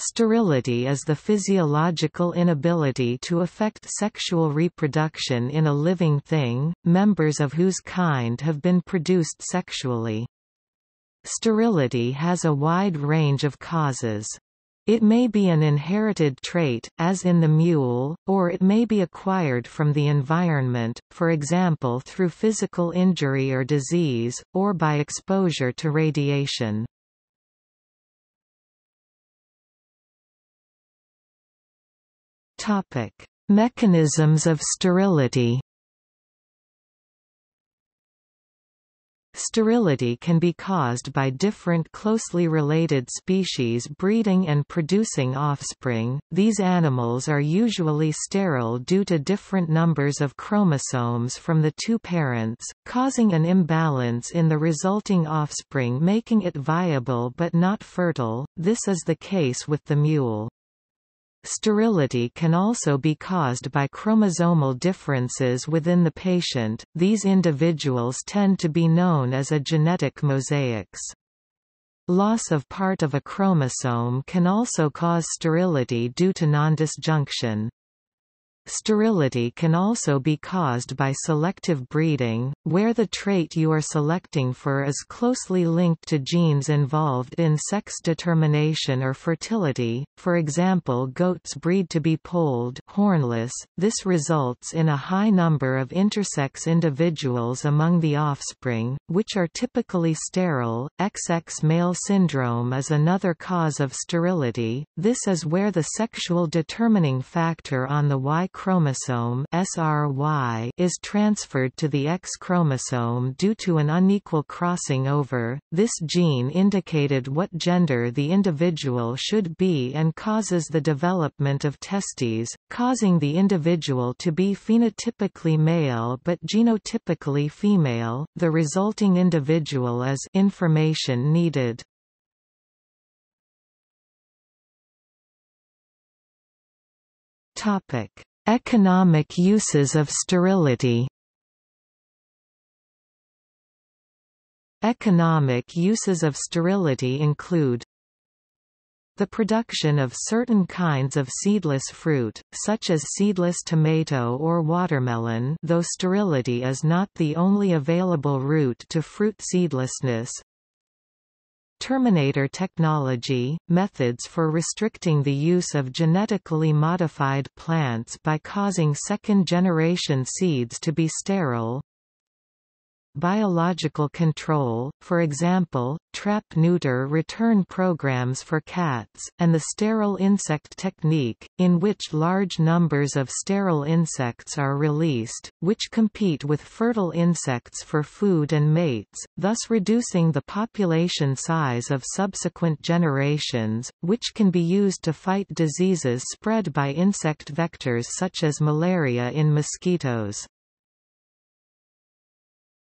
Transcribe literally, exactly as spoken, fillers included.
Sterility is the physiological inability to effect sexual reproduction in a living thing, members of whose kind have been produced sexually. Sterility has a wide range of causes. It may be an inherited trait, as in the mule, or it may be acquired from the environment, for example through physical injury or disease, or by exposure to radiation. Topic: Mechanisms of sterility. Sterility can be caused by different closely related species breeding and producing offspring. These animals are usually sterile due to different numbers of chromosomes from the two parents, causing an imbalance in the resulting offspring, making it viable but not fertile. This is the case with the mule. Sterility can also be caused by chromosomal differences within the patient. These individuals tend to be known as a genetic mosaics. Loss of part of a chromosome can also cause sterility due to nondisjunction. Sterility can also be caused by selective breeding, where the trait you are selecting for is closely linked to genes involved in sex determination or fertility. For example, goats breed to be polled, hornless. This results in a high number of intersex individuals among the offspring, which are typically sterile. X X male syndrome is another cause of sterility. This is where the sexual determining factor on the Y chromosome S R Y is transferred to the X chromosome due to an unequal crossing over. This gene indicated what gender the individual should be and causes the development of testes, causing the individual to be phenotypically male but genotypically female. The resulting individual is information needed. Topic: Economic uses of sterility. Economic uses of sterility include the production of certain kinds of seedless fruit, such as seedless tomato or watermelon, though sterility is not the only available route to fruit seedlessness. Terminator technology, methods for restricting the use of genetically modified plants by causing second-generation seeds to be sterile. Biological control, for example, trap-neuter return programs for cats, and the sterile insect technique, in which large numbers of sterile insects are released, which compete with fertile insects for food and mates, thus reducing the population size of subsequent generations, which can be used to fight diseases spread by insect vectors such as malaria in mosquitoes.